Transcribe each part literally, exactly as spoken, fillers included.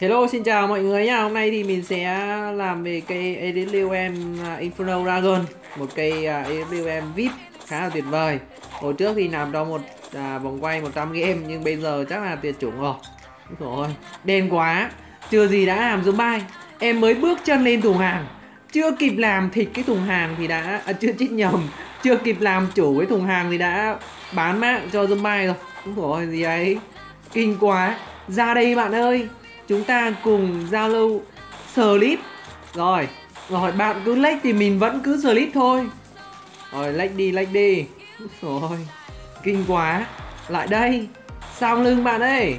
Hello, xin chào mọi người nha. Hôm nay thì mình sẽ làm về cây a đê vê em Inferno Dragon, một cây a đê vê em vê i pê khá là tuyệt vời. Hồi trước thì làm trong một à, vòng quay một trăm game nhưng bây giờ chắc là tuyệt chủng rồi. Ôi, đen quá, chưa gì đã làm Zoom Bay. Em mới bước chân lên thùng hàng, chưa kịp làm thịt cái thùng hàng thì đã à, chưa chích nhầm, chưa kịp làm chủ cái thùng hàng thì đã bán mạng cho Zoom Bay rồi. Ôi, gì ấy kinh quá. Ra đây bạn ơi, chúng ta cùng giao lưu Slip. Rồi, rồi bạn cứ lách thì mình vẫn cứ Slip thôi. Rồi, lách đi, lách đi. Rồi, kinh quá. Lại đây, sao lưng bạn ơi,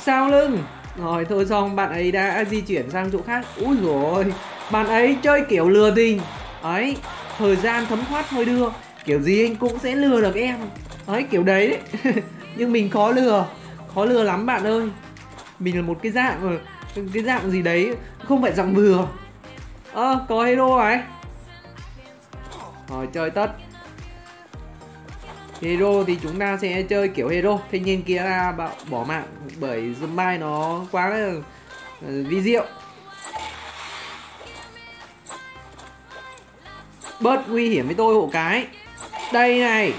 sao lưng. Rồi, thôi xong, bạn ấy đã di chuyển sang chỗ khác. Úi dồi, bạn ấy chơi kiểu lừa tình. Ấy, thời gian thấm thoát thôi đưa. Kiểu gì anh cũng sẽ lừa được em. Ấy, kiểu đấy đấy. Nhưng mình khó lừa, khó lừa lắm bạn ơi. Mình là một cái dạng cái dạng gì đấy không phải dạng vừa. Ơ à, có hero ấy. Rồi chơi tất. Hero thì chúng ta sẽ chơi kiểu hero. Thanh niên kia là bỏ mạng bởi Zombie nó quá là vi diệu. Bớt nguy hiểm với tôi hộ cái. Đây này.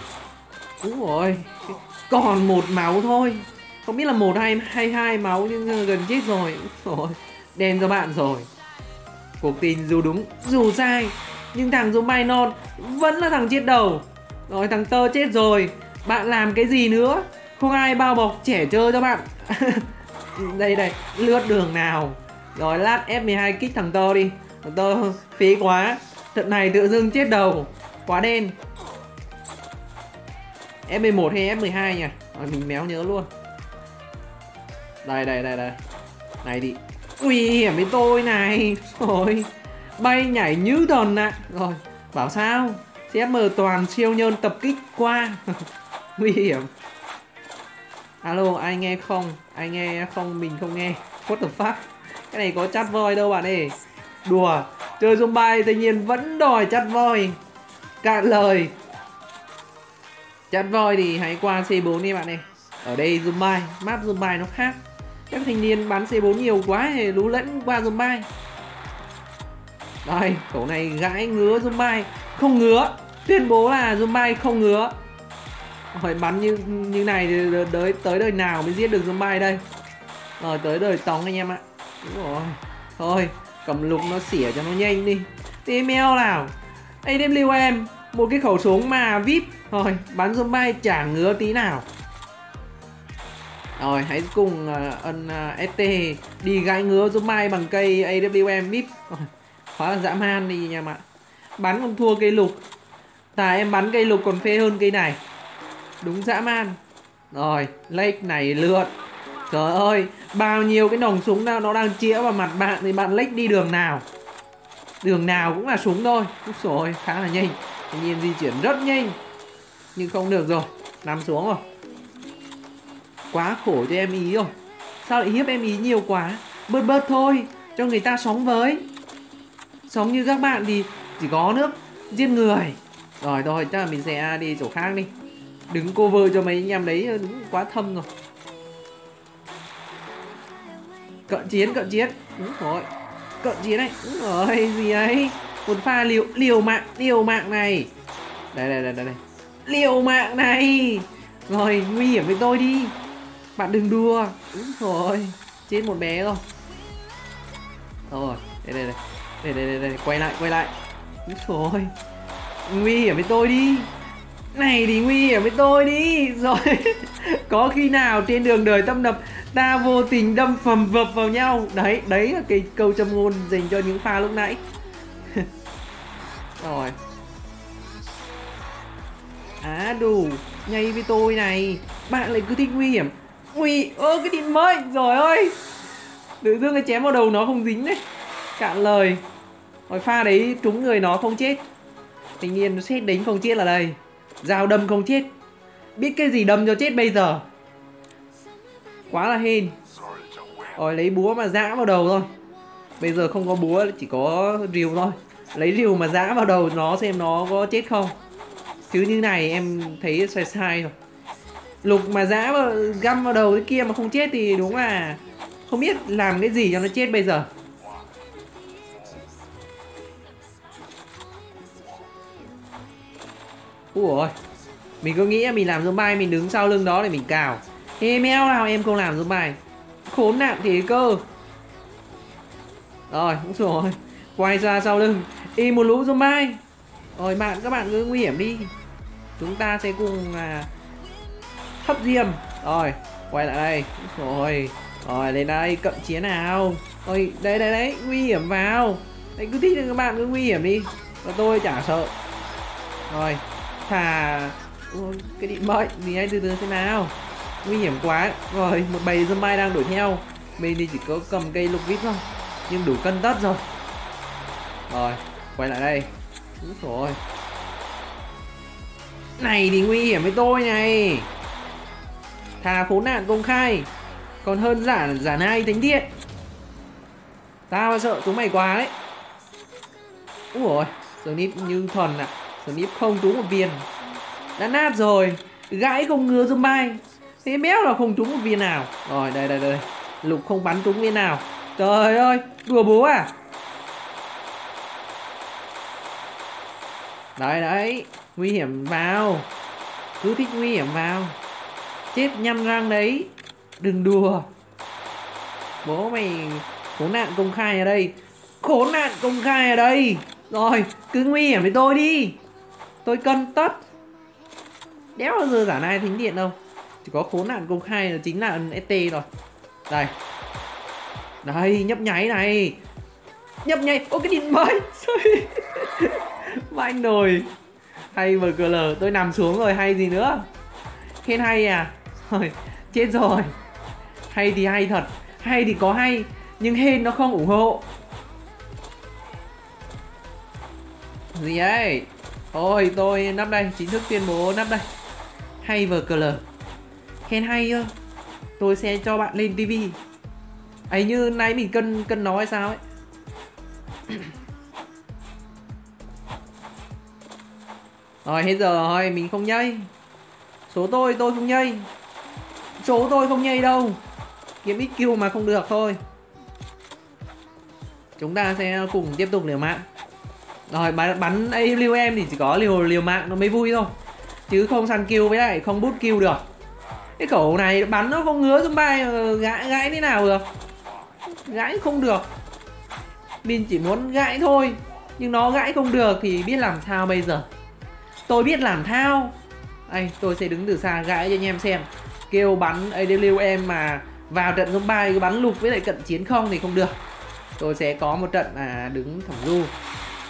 Đúng rồi. Còn một máu thôi. Không biết là một hay hai, hai máu nhưng gần chết rồi. Rồi, đen cho bạn rồi. Cuộc tình dù đúng dù sai nhưng thằng Zombie non vẫn là thằng chết đầu. Rồi thằng tơ chết rồi. Bạn làm cái gì nữa? Không ai bao bọc trẻ chơi cho bạn. Đây đây, lướt đường nào. Rồi lát ép mười hai kích thằng tơ đi. Thằng tơ phí quá. Trận này tự dưng chết đầu. Quá đen. ép mười một hay ép mười hai nhỉ? Rồi mình méo nhớ luôn. Đây đây đây đây. Này đi. Ui hiểm với tôi này. Rồi. Bay nhảy như đòn ạ. Rồi, bảo sao? xê em toàn siêu nhân tập kích qua. Nguy hiểm. Alo, ai nghe không? Ai nghe không? Mình không nghe. What the fuck? Cái này có chat voi đâu bạn ơi. Đùa, chơi Zombie tự nhiên vẫn đòi chat voi. Cạn lời. Chat voi thì hãy qua xê bốn đi bạn ơi. Ở đây Zombie, map Zombie nó khác. Các thanh niên bắn xê bốn nhiều quá thì lú lẫn qua Zombie. Đây, cậu này gãi ngứa Zombie. Không ngứa. Tuyên bố là Zombie không ngứa. Phải bắn như như này thì tới, tới đời nào mới giết được Zombie đây. Rồi, tới đời tóng anh em ạ. Đúng rồi. Thôi, cầm lục nó xỉa cho nó nhanh đi. Tí mèo nào. a đê vê em, một cái khẩu súng mà vê i pê. Rồi, bắn Zombie chẳng ngứa tí nào. Rồi, hãy cùng uh, ân uh, ét tê đi gãi ngứa Zombie bằng cây a đê vê em vê i pê. Hóa là dã man đi nha bạn. Bắn còn thua cây lục. Tà em bắn cây lục còn phê hơn cây này. Đúng dã man. Rồi, lách này lượn. Trời ơi, bao nhiêu cái nòng súng nào nó đang chĩa vào mặt bạn thì bạn lách đi đường nào. Đường nào cũng là súng thôi. Úi dồi ôi, khá là nhanh. Tuy nhiên di chuyển rất nhanh. Nhưng không được rồi, nằm xuống rồi. Quá khổ cho em ý rồi. Sao lại hiếp em ý nhiều quá. Bớt bớt thôi, cho người ta sóng với. Sống như các bạn thì chỉ có nước giết người. Rồi thôi, chắc là mình sẽ đi chỗ khác đi. Đứng cover cho mấy anh em đấy đúng quá thâm rồi. Cận chiến, cận chiến. Đúng rồi. Cận chiến này. Đúng rồi, gì ấy. Một pha liều, liều mạng, liều mạng này. Đây, đây, đây, đây, đây. Liều mạng này. Rồi, nguy hiểm với tôi đi. Bạn đừng đùa. Đúng rồi. Chết một bé rồi. Rồi, đây, đây, đây. Đây, đây, đây, đây, quay lại, quay lại. Úi dồi, nguy hiểm với tôi đi. Này thì nguy hiểm với tôi đi. Rồi, có khi nào trên đường đời tâm đập ta vô tình đâm phầm vập vào nhau. Đấy, đấy là cái câu châm ngôn dành cho những pha lúc nãy. Rồi. Á đủ, nhây với tôi này. Bạn lại cứ thích nguy hiểm. Ui, ơ cái tin mới, rồi ơi. Tự dưng cái chém vào đầu nó không dính đấy. Cạn lời. Rồi pha đấy trúng người nó không chết. Thanh niên xét đánh không chết là đây. Dao đâm không chết. Biết cái gì đâm cho chết bây giờ. Quá là hên. Rồi lấy búa mà giã vào đầu thôi. Bây giờ không có búa, chỉ có rìu thôi. Lấy rìu mà giã vào đầu nó xem nó có chết không. Chứ như này em thấy sai sai rồi. Lục mà giã vào, găm vào đầu cái kia mà không chết thì đúng là Không biết làm cái gì cho nó chết bây giờ. Ủa, mình cứ nghĩ mình làm zombie, mình đứng sau lưng đó để mình cào. Ê meo nào em không làm zombie. Khốn nạn thế cơ. Rồi, cũng rồi. Quay ra sau lưng. Im một lũ zombie. Rồi bạn, các bạn cứ nguy hiểm đi. Chúng ta sẽ cùng à, hấp diêm. Rồi, quay lại đây. Rồi, rồi lên đây, cận chiến nào. Rồi, đấy, đấy, đấy, nguy hiểm vào. Đấy, cứ thích được các bạn, cứ nguy hiểm đi. Và tôi chả sợ. Rồi, thả cái điện bậy thì anh từ từ xem nào. Nguy hiểm quá. Rồi, một bầy zombie đang đuổi theo. Mình thì chỉ có cầm cây lục vít thôi. Nhưng đủ cân tất rồi. Rồi, quay lại đây. Úi dồi ôi. Này thì nguy hiểm với tôi này. Thà khốn nạn công khai còn hơn giả giả nai thánh điện. Tao mà sợ chúng mày quá đấy. Úi dồi ôi. Snip như thuần ạ. Snip không trúng một viên. Đã nát rồi. Gãi không ngứa zombie. Thế béo là không trúng một viên nào. Rồi đây đây đây. Lục không bắn trúng viên nào. Trời ơi, đùa bố à. Đấy đấy, nguy hiểm vào. Cứ thích nguy hiểm vào. Chết nhăn răng đấy. Đừng đùa. Bố mày khốn nạn công khai ở đây. Khốn nạn công khai ở đây. Rồi, cứ nguy hiểm với tôi đi. Tôi cân tất. Đéo bao giờ giả nai thính điện đâu. Chỉ có khốn nạn công khai là chính là ấn ét tê rồi. Đây. Đây, nhấp nháy này. Nhấp nháy, ô cái điện mới. Mà anh nồi. Hay bờ cờ lờ, tôi nằm xuống rồi hay gì nữa. Khen hay à. Rồi, chết rồi. Hay thì hay thật. Hay thì có hay. Nhưng hên nó không ủng hộ. Gì ấy. Ôi, tôi nắp đây. Chính thức tuyên bố nắp đây. Hay bờ cờ lờ. Khen hay thôi. Tôi sẽ cho bạn lên tivi. Ấy như nãy mình cân cân nó hay sao ấy. Rồi hết giờ rồi, mình không nhây. Số tôi tôi không nhây. Số tôi không nhây đâu. Kiếm ích quy mà không được thôi. Chúng ta sẽ cùng tiếp tục liều mạng. Rồi bắn, bắn a vê kép thì chỉ có liều liều mạng nó mới vui thôi. Chứ không săn kill với lại không bút kill được. Cái khẩu này bắn nó không ngứa zombie, gãi gãi thế nào được. Gãi không được. Mình chỉ muốn gãi thôi. Nhưng nó gãi không được thì biết làm sao bây giờ. Tôi biết làm thao. Đây, tôi sẽ đứng từ xa gãi cho anh em xem. Kêu bắn a vê kép mà vào trận zombie cứ bắn lục với lại cận chiến không thì không được. Tôi sẽ có một trận là đứng thẳng du.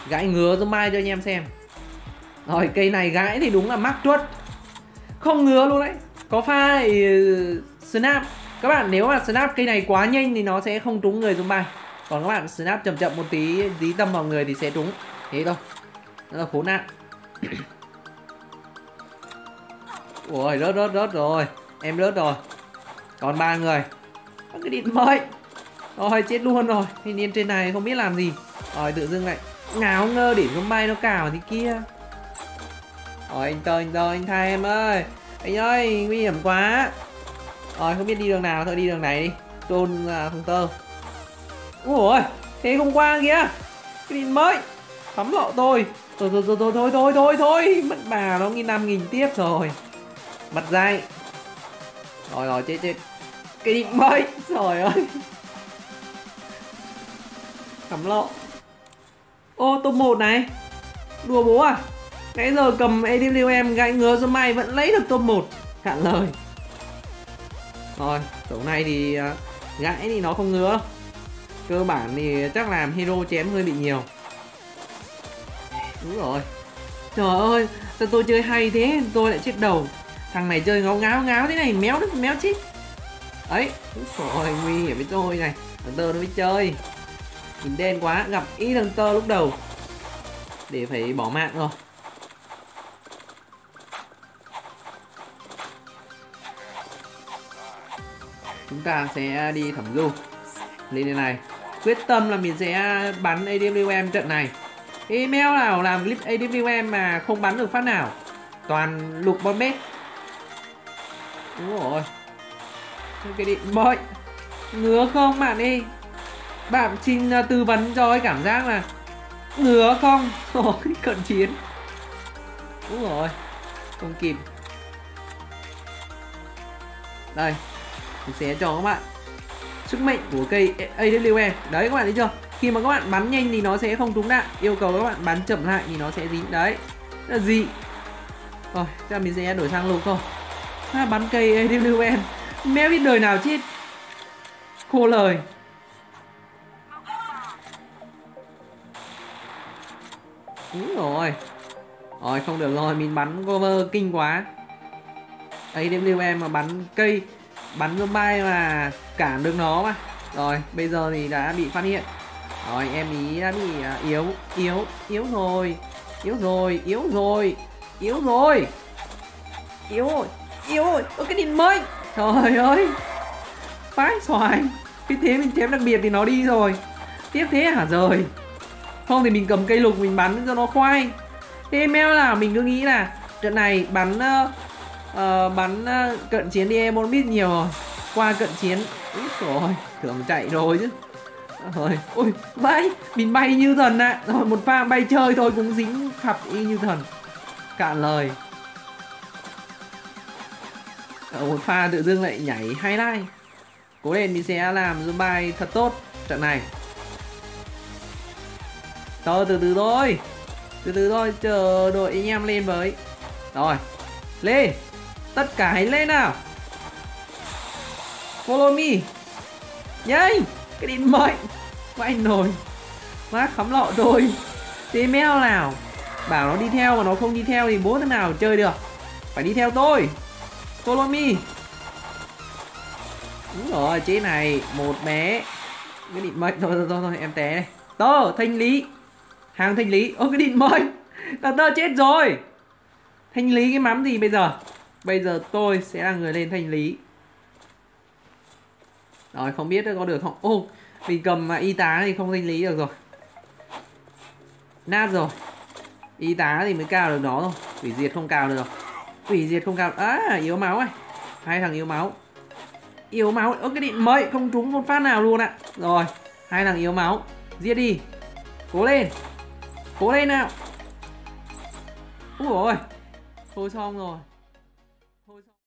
Gãi ngứa zombie cho anh em xem. Rồi, cây này gãi thì đúng là mắc tuất. Không ngứa luôn đấy. Có pha này, uh, snap. Các bạn nếu mà snap cây này quá nhanh thì nó sẽ không trúng người zombie. Còn các bạn snap chậm chậm một tí, dí tâm vào người thì sẽ trúng. Thế thôi. Nó là khốn nạn. Ôi rớt rớt rớt rồi. Em rớt rồi. Còn ba người. Cái điện mới. Rồi chết luôn rồi. Hình yên trên này không biết làm gì. Rồi tự dưng lại ngáo ngơ để zombie nó cào thì kia. Rồi anh tơ anh tơ anh thay em ơi. Anh ơi, nguy hiểm quá. Rồi, không biết đi đường nào, thôi đi đường này đi. Trôn uh, không tơ. Ủa, thế không qua kìa. Cái điện mới. Thấm lộ tôi. Thôi, thôi, thôi, thôi, thôi, thôi, thôi, thôi. Mất bà nó nghìn năm nghìn tiếp rồi. Mặt dạy. Rồi, rồi, chết, chết. Cái điện mới. Trời ơi. Thấm lộ. Ô, top một này. Đùa bố à. Nãy giờ cầm a vê kép gãi ngứa zombie vẫn lấy được top một. Cạn lời. Rồi, tổ này thì uh, gãi thì nó không ngứa đâu. Cơ bản thì chắc làm hero chém hơi bị nhiều. Đúng rồi. Trời ơi, sao tôi chơi hay thế, tôi lại chết đầu. Thằng này chơi ngáo ngáo ngáo thế này, méo đứt méo chít. Ấy, rồi nguy hiểm với tôi này. Thằng tơ nó mới chơi. Nhìn đen quá, gặp ý thằng tơ lúc đầu. Để phải bỏ mạng rồi. Chúng ta sẽ đi thẩm du. Lên đây này. Quyết tâm là mình sẽ bắn a vê kép trận này. Email nào làm clip a vê kép mà không bắn được phát nào. Toàn lục bon bét. Đúng rồi. Cái điện bội. Ngứa không bạn ơi? Bạn xin tư vấn cho cái cảm giác là ngứa không? Ôi, cận chiến. Đúng rồi, không kịp. Đây, mình sẽ cho các bạn sức mạnh của cây a đê vê em. Đấy các bạn thấy chưa? Khi mà các bạn bắn nhanh thì nó sẽ không trúng đạn. Yêu cầu các bạn bắn chậm lại thì nó sẽ dính. Đấy, là gì? Rồi, chắc mình sẽ đổi sang lục thôi. À, bắn cây a đê vê em. Mẹ biết đời nào chết. Khô lời. Đúng rồi. Rồi, không được rồi, mình bắn cover kinh quá. a đê vê em mà bắn cây, bắn zombie mà cản được nó mà. Rồi, bây giờ thì đã bị phát hiện. Rồi, em ý đã bị uh, yếu, yếu, yếu rồi. Yếu rồi, yếu rồi. Yếu rồi. Yếu rồi, yếu rồi. Ơ, cái điện mới. Trời ơi. Phái xoài. Cái thế mình chém đặc biệt thì nó đi rồi. Tiếp thế hả rồi. Không thì mình cầm cây lục mình bắn cho nó khoai. Thế mèo là mình cứ nghĩ là trận này bắn uh, uh, bắn uh, cận chiến đi, em bốn biết nhiều rồi. Qua cận chiến. Úi rồi, tưởng chạy rồi chứ. Rồi, ôi, vãi, mình bay như thần ạ. Rồi một pha bay chơi thôi cũng dính phập y như thần. Cạn lời. Ở một pha tự dưng lại nhảy hai like. Cố lên, mình sẽ làm zombie thật tốt trận này. Thôi từ từ thôi. Từ từ thôi, chờ đội anh em lên với. Rồi, lên. Tất cả hãy lên nào. Follow me. Nhanh. Cái điện mệnh. Vãi nồi. Má khắm lọ rồi. Thế mèo nào. Bảo nó đi theo mà nó không đi theo thì bố thế nào chơi được. Phải đi theo tôi. Follow me. Đúng rồi, chế này. Một bé. Cái điện mệnh. Thôi, thôi, thôi, thôi em té này. Tơ, thanh lý. Hàng thanh lý. Ô, cái điện mệnh. Cả tơ chết rồi. Thanh lý cái mắm gì bây giờ. Bây giờ tôi sẽ là người lên thanh lý. Rồi, không biết có được không. Ô, mình cầm y tá thì không thanh lý được rồi. Nát rồi. Y tá thì mới cao được nó thôi. Quỷ diệt không cao được rồi. Quỷ diệt không cao. À, yếu máu này. Hai thằng yếu máu. Yếu máu. Ơ, cái điện mới. Không trúng một phát nào luôn ạ. À. Rồi, hai thằng yếu máu. Giết đi. Cố lên. Cố lên nào. Úi dồi ôi. Thôi xong rồi.